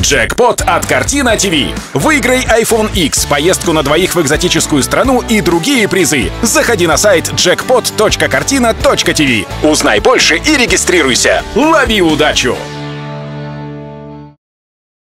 Джекпот от Kartina.TV. Выиграй iPhone X, поездку на двоих в экзотическую страну и другие призы. Заходи на сайт jackpot.kartina.tv. Узнай больше и регистрируйся. Лови удачу!